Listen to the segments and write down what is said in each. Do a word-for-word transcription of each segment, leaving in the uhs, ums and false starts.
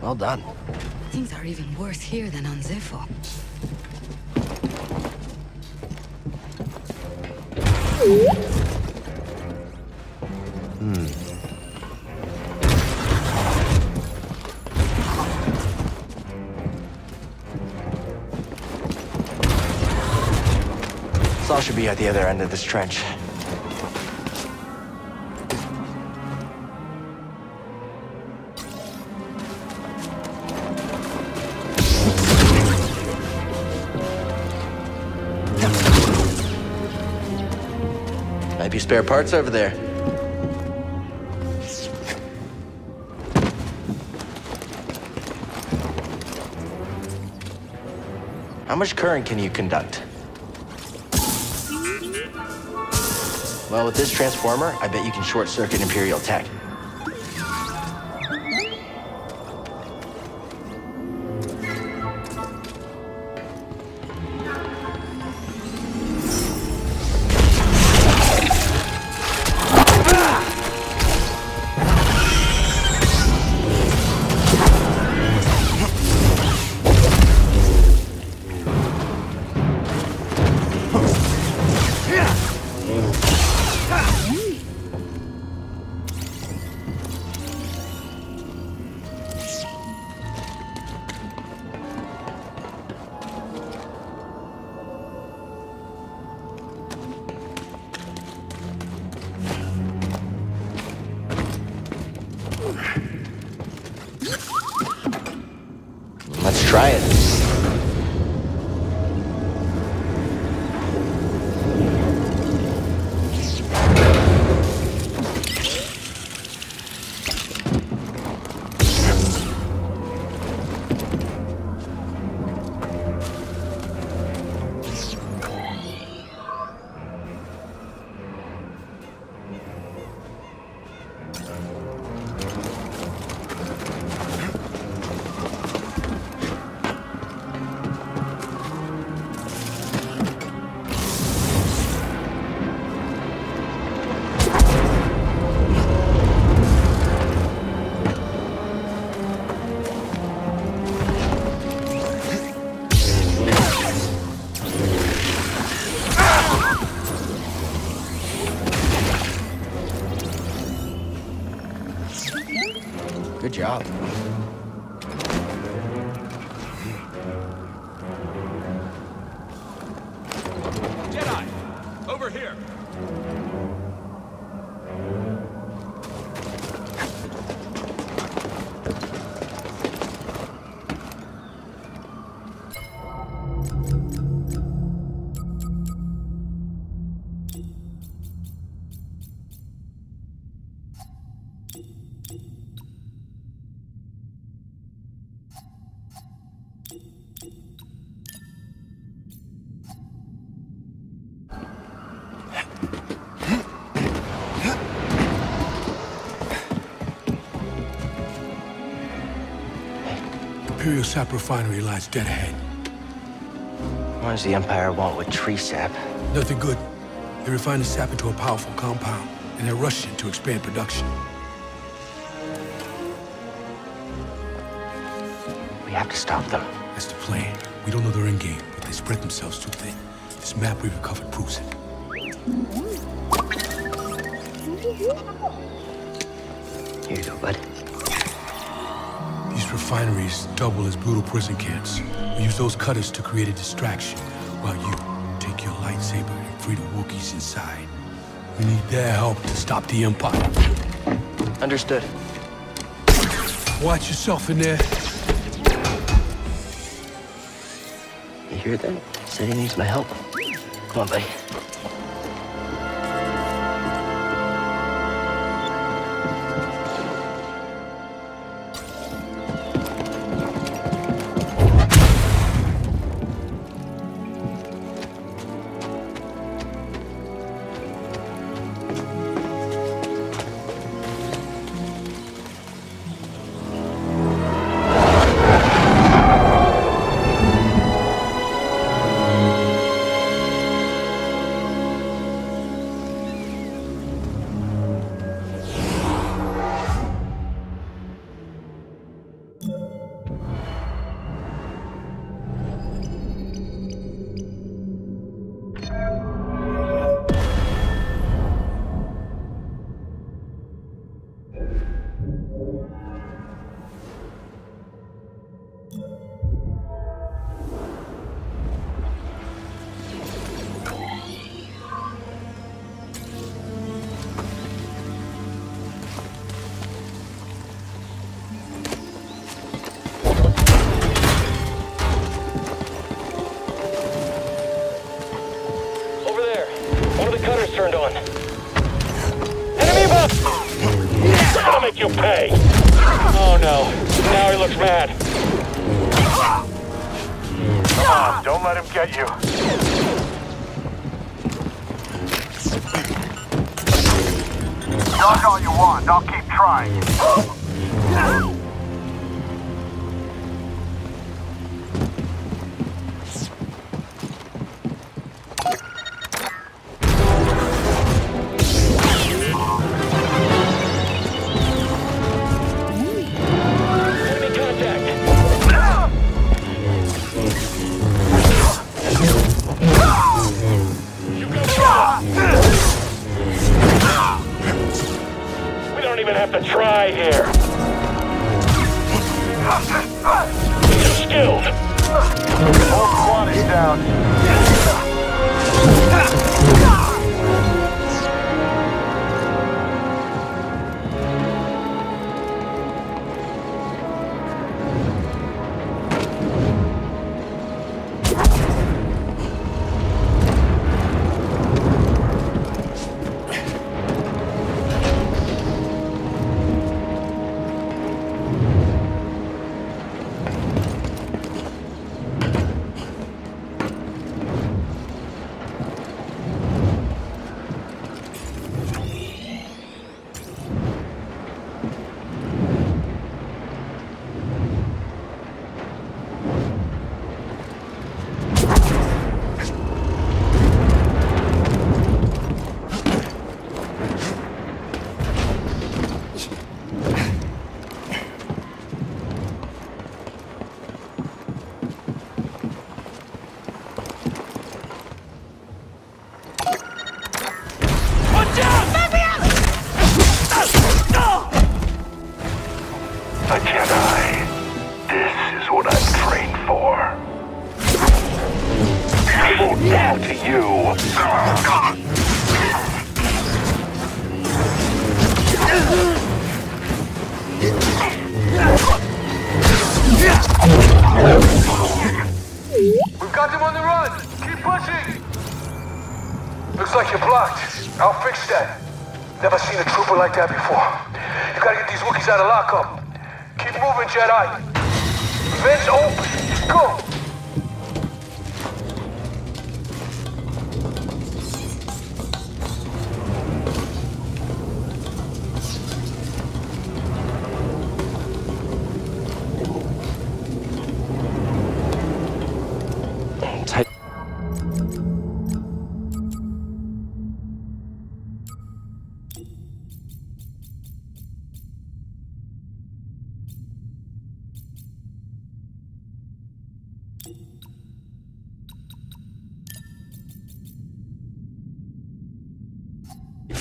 Well done. Things are even worse here than on Zeffo. Hmm. Saul should be at the other end of this trench. Might be spare parts over there. How much current can you conduct? Well, with this transformer, I bet you can short-circuit Imperial tech. Imperial sap refinery lies dead ahead. What does the Empire want with tree sap? Nothing good. They refine the sap into a powerful compound, and they're rushing it to expand production. We have to stop them. That's the plan. We don't know their endgame, but they spread themselves too thin. This map we recovered proves it. Here you go, bud. These refineries double as brutal prison camps. We use those cutters to create a distraction, while you take your lightsaber and free the Wookiees inside. We need their help to stop the Empire. Understood. Watch yourself in there. You hear that? He said he needs my help. Come on, buddy. you pay. Oh no, now he looks mad. Come on, don't let him get you. Dodge all you want, I'll keep trying.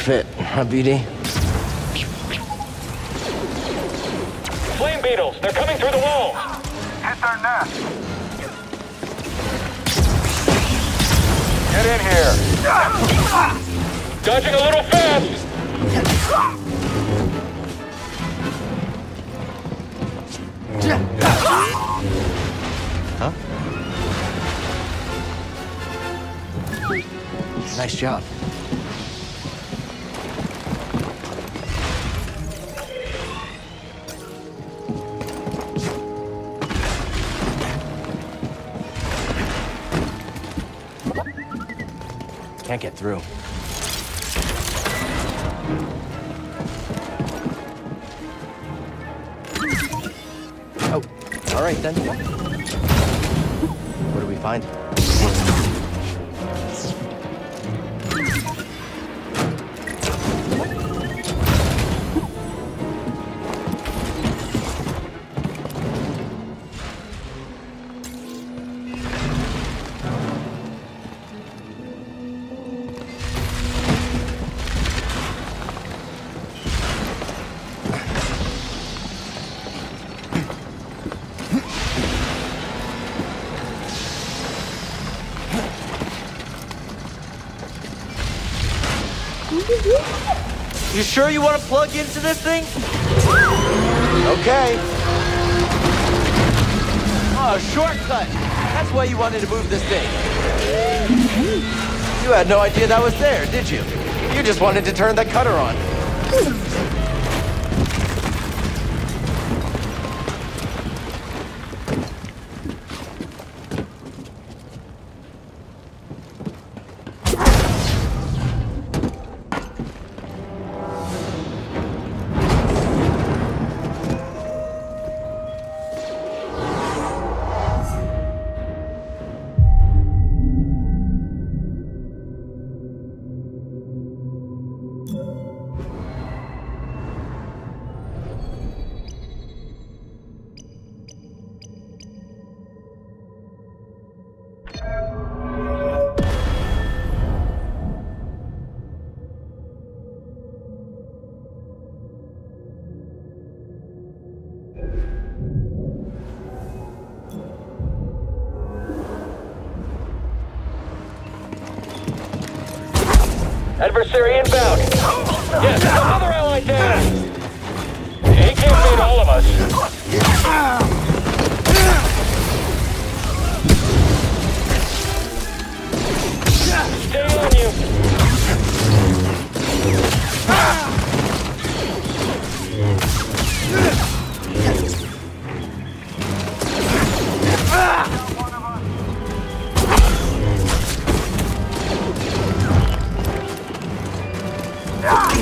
Fit, huh, B D? Flame beetles, they're coming through the wall! Hit their nest! Get in here! Dodging a little fast! Huh? Nice job. Can't get through. Oh, all right then. What do we find? You sure you want to plug into this thing? Okay. Oh, shortcut. That's why you wanted to move this thing. You had no idea that was there, did you? You just wanted to turn the cutter on. Adversary inbound. Yes, another ally down. He can't beat all of us. Stay on you. Ah!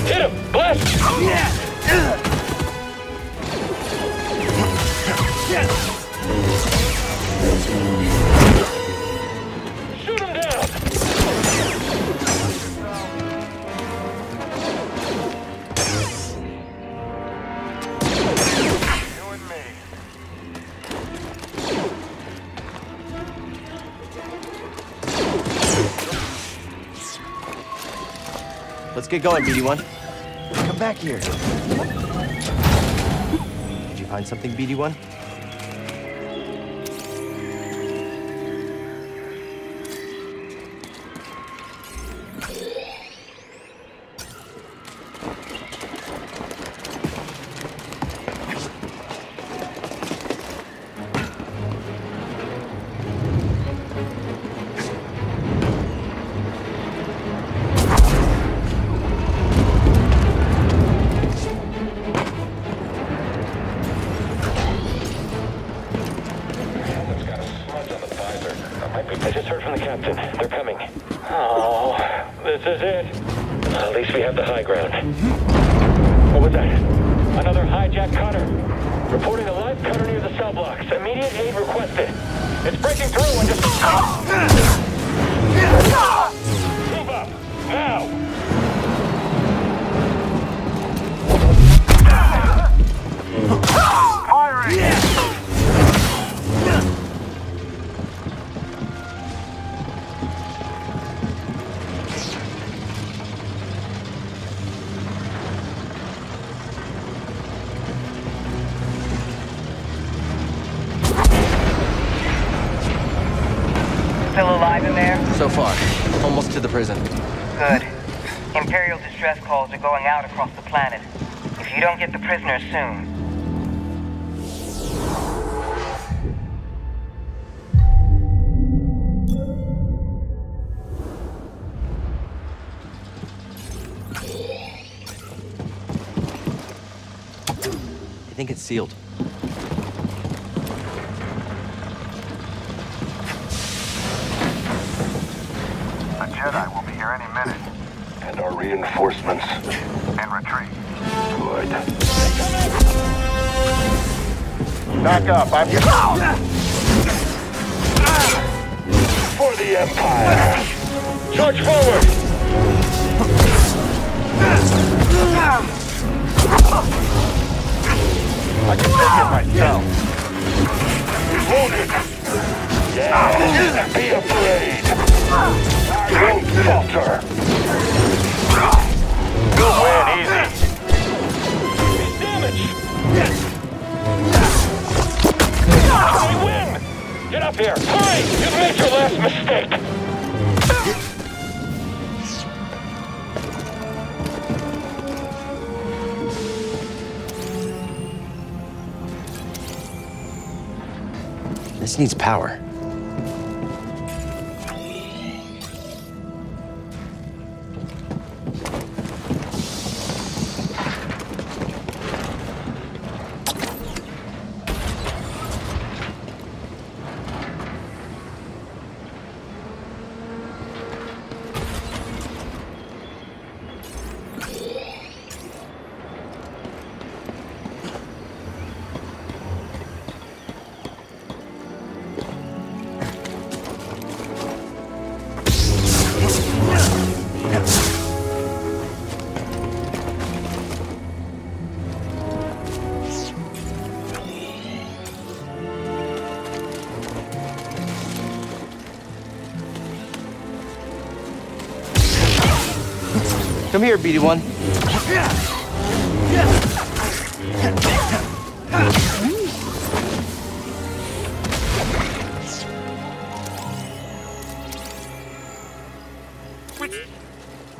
Hit him! Blast! Shoot him down! You and me. Let's get going, B D one. Back here. Did you find something, B D one? Prisoner soon. I think it's sealed. A Jedi will be here any minute. And our reinforcements. And retreat. Good. Back up, I'm here. For the Empire! Charge forward! I can take it myself. Wounded! Yeah, be afraid! I won't falter! Win easy! It's damage! We win! Get up here! Hurry! You've made your last mistake! This needs power. Come here, B D one.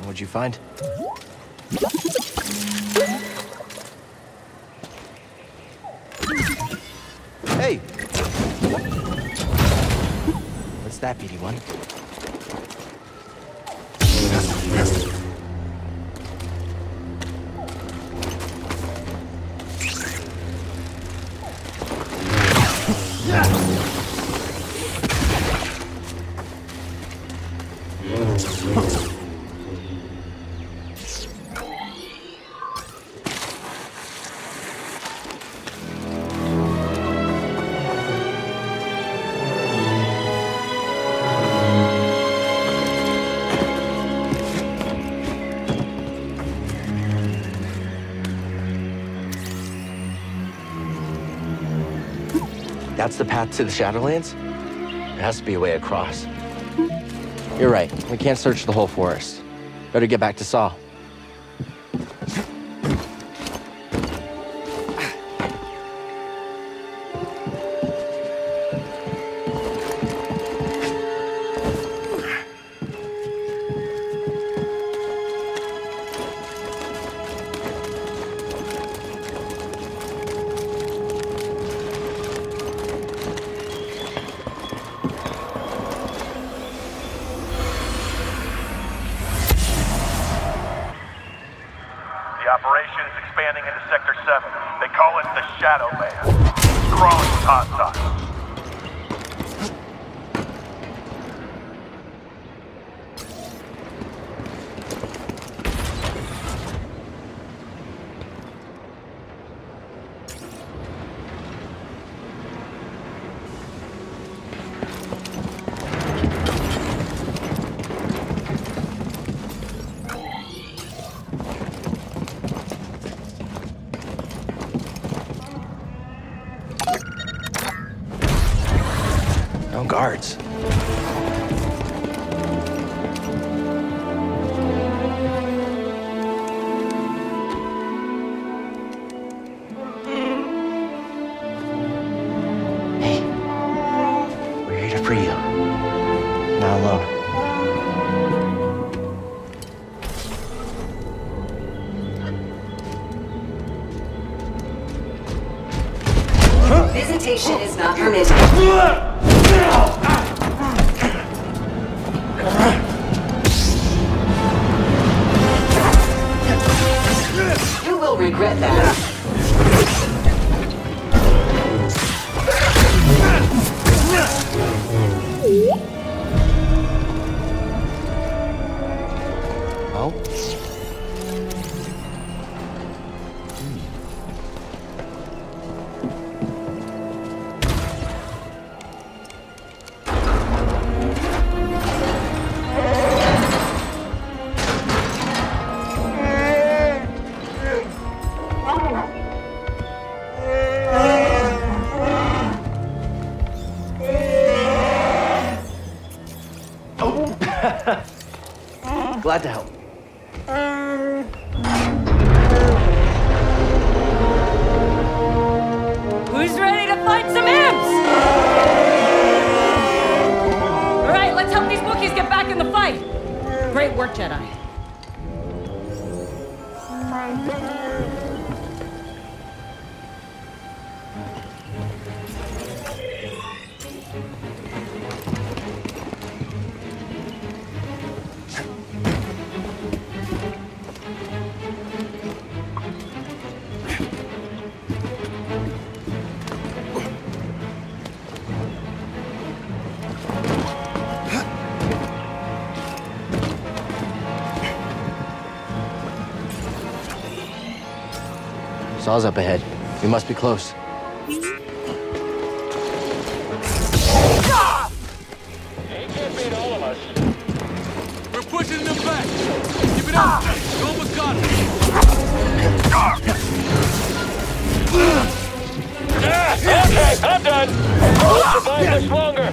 What'd you find? Hey! What's that, B D one? That's the path to the Shadowlands? There has to be a way across. You're right. We can't search the whole forest. Better get back to Saul. Guards. Glad to help. Who's ready to fight some imps? All right, let's help these Wookiees get back in the fight. Great work, Jedi. Saul's up ahead. We must be close. They can't beat all of us. We're pushing them back. Give it up. Go Bogano. Yeah, okay, I'm done. We'll survive much longer.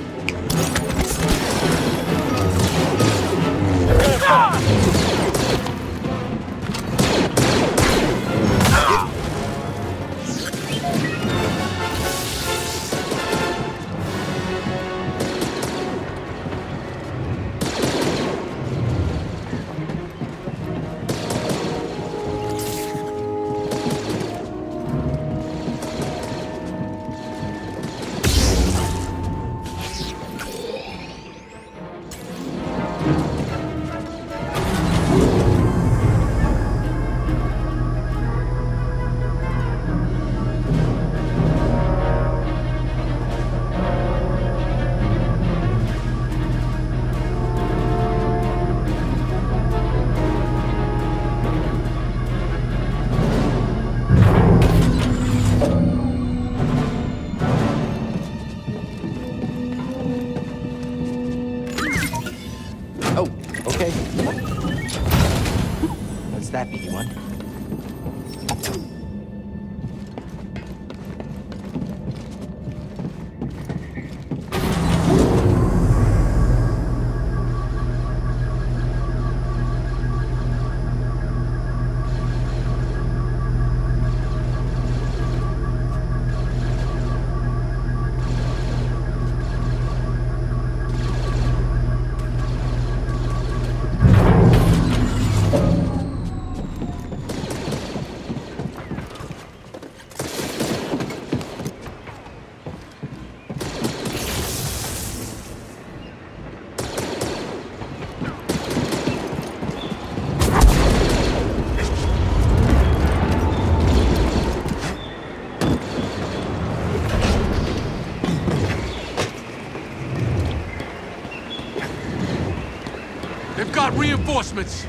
out reinforcements.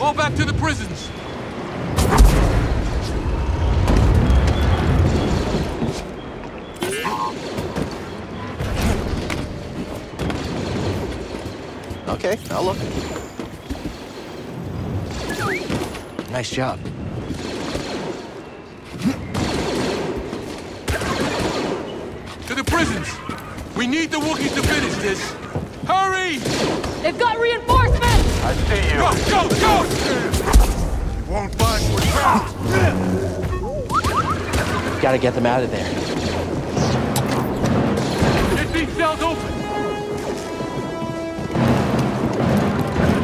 All back to the prisons. Okay, I'll look. Nice job. To the prisons! We need the Wookiees to finish this! Hurry! They've got reinforcements! I see you. Go, go, go! You won't find what's out. Gotta get them out of there. Get these cells open!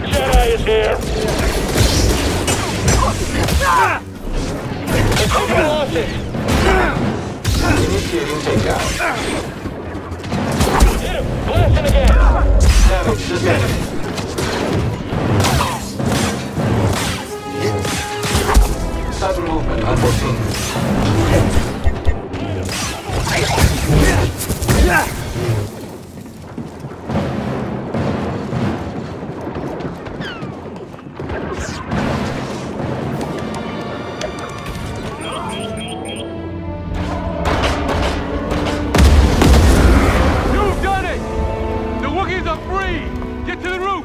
The Jedi is here! It's overloaded! Initiating takeout. Hit him! Blast him again! Savage suspended. Sudden movement unforeseen. You've done it! The Wookiees are free! Get to the roof!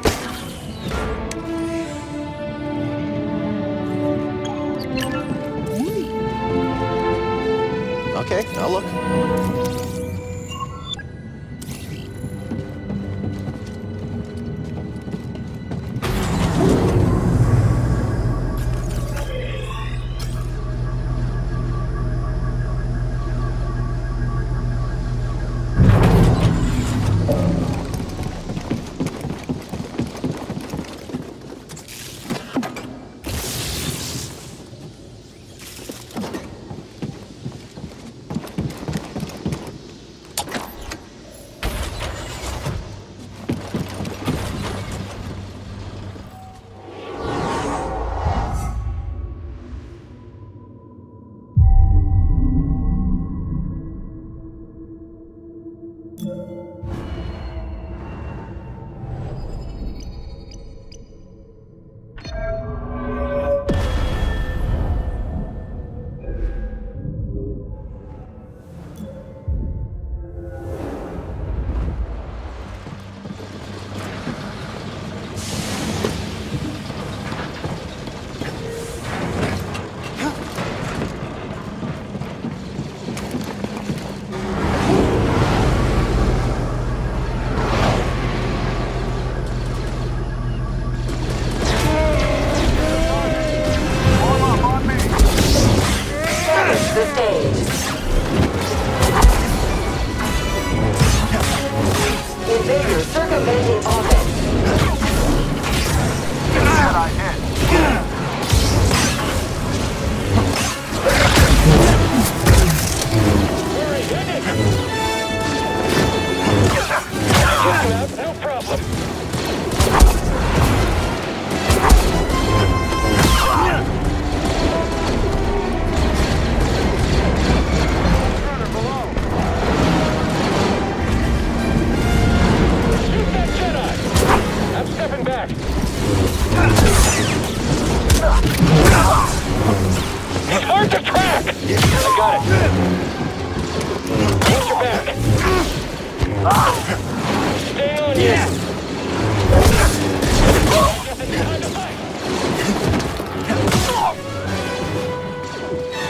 Okay, I'll look.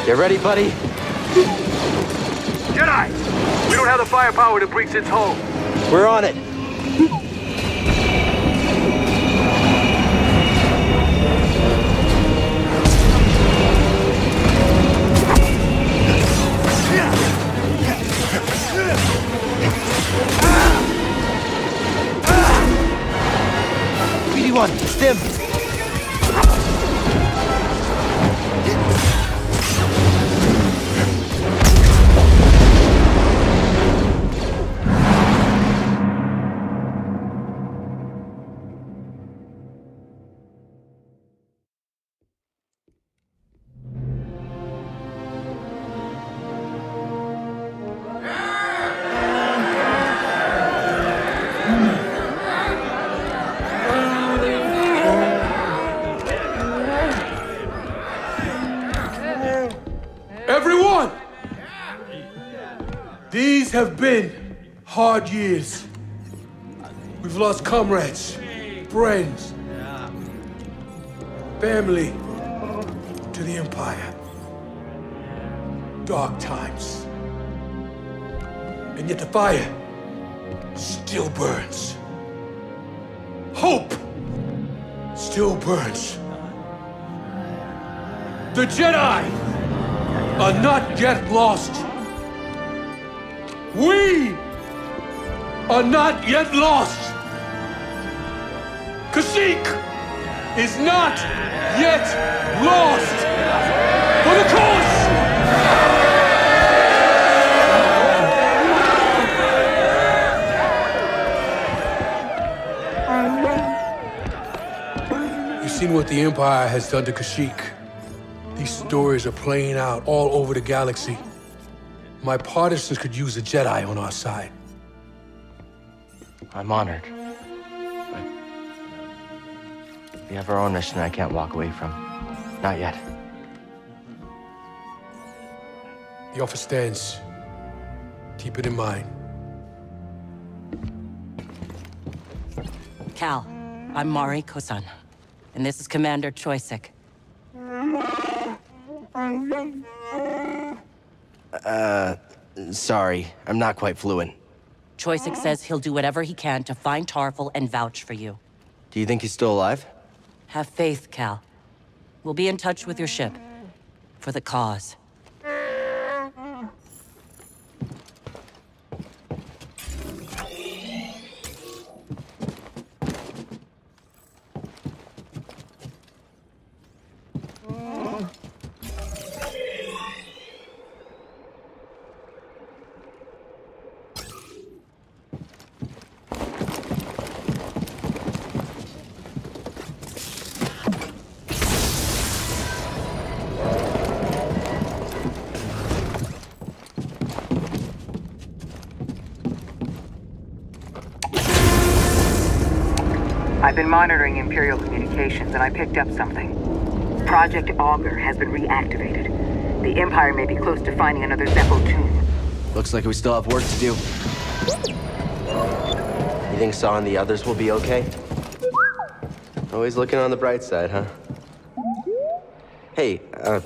You ready, buddy? Jedi! We don't have the firepower to breach its hull. We're on it. B D one, stim! These have been hard years. We've lost comrades, friends, family to the Empire. Dark times. And yet the fire still burns. Hope still burns. The Jedi are not yet lost. We are not yet lost. Kashyyyk is not yet lost for the cause. You've seen what the Empire has done to Kashyyyk. These stories are playing out all over the galaxy. My partisans could use a Jedi on our side. I'm honored. But we have our own mission I can't walk away from. Not yet. The offer stands. Keep it in mind. Cal, I'm Mari Kosan, and this is Commander Choyyssyk. Uh, sorry. I'm not quite fluent. Choyyssyk says he'll do whatever he can to find Tarful and vouch for you. Do you think he's still alive? Have faith, Cal. We'll be in touch with your ship. For the cause. I've been monitoring Imperial communications, and I picked up something. Project Augur has been reactivated. The Empire may be close to finding another Zeffo tomb. Looks like we still have work to do. You think Saul and the others will be okay? Always looking on the bright side, huh? Hey, uh,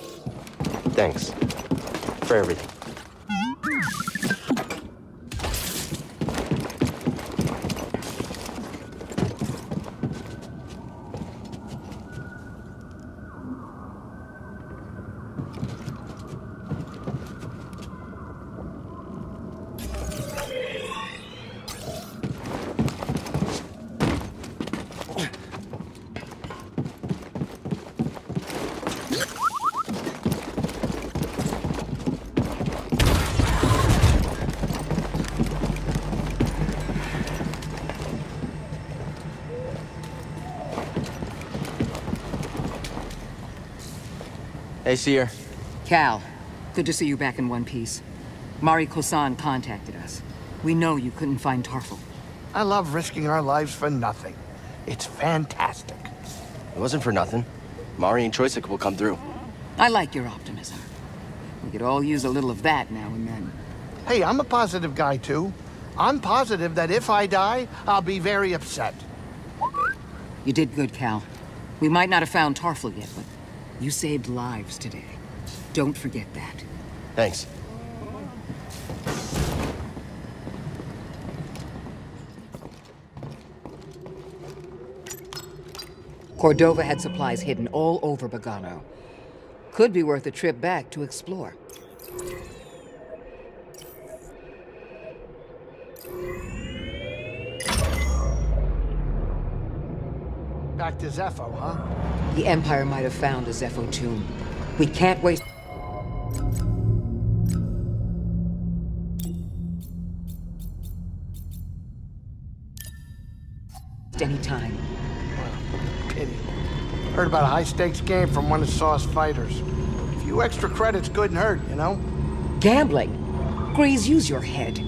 thanks for everything. Hey, Seer. Cal, good to see you back in one piece. Mari Kosan contacted us. We know you couldn't find Tarful. I love risking our lives for nothing. It's fantastic. It wasn't for nothing. Mari and Choyyssyk will come through. I like your optimism. We could all use a little of that now and then. Hey, I'm a positive guy, too. I'm positive that if I die, I'll be very upset. You did good, Cal. We might not have found Tarful yet, but you saved lives today. Don't forget that. Thanks. Cordova had supplies hidden all over Bogano. Could be worth a trip back to explore. Back to Zeffo, huh? The Empire might have found a Zeffo tomb. We can't waste... any time. Pity. Heard about a high-stakes game from one of Saw's fighters. A few extra credits couldn't hurt, you know? Gambling? Grease, use your head.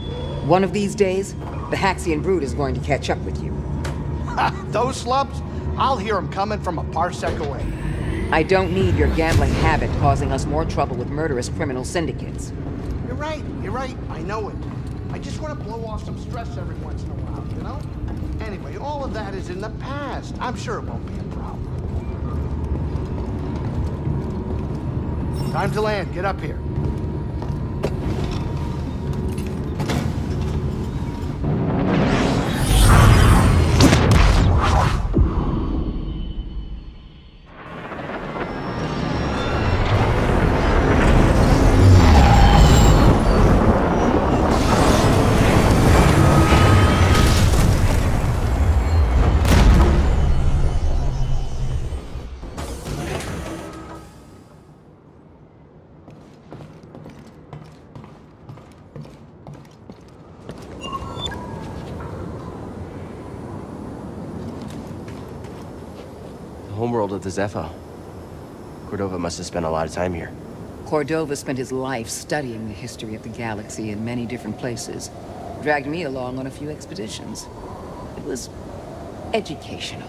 One of these days, the Haxian brood is going to catch up with you. Those slubs? I'll hear them coming from a parsec away. I don't need your gambling habit causing us more trouble with murderous criminal syndicates. You're You're right, you're right, I know it. I just want to blow off some stress every once in a while, you know? Anyway, all of that is in the past. I'm sure it won't be a problem. Time to land, get up here. Homeworld of the Zeffo. Cordova must have spent a lot of time here. Cordova spent his life studying the history of the galaxy in many different places. Dragged me along on a few expeditions. It was educational.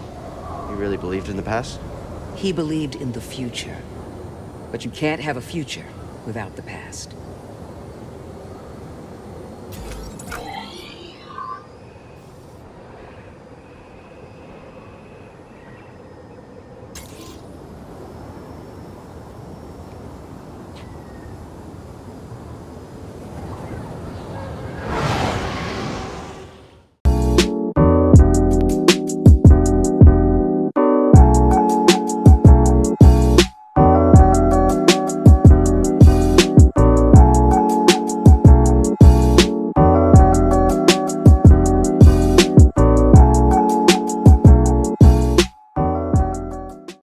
He really believed in the past? He believed in the future. But you can't have a future without the past.